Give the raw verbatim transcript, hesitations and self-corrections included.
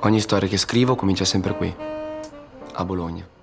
Ogni storia che scrivo comincia sempre qui, a Bologna.